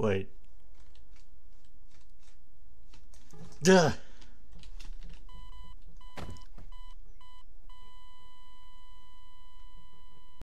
Wait. Duh.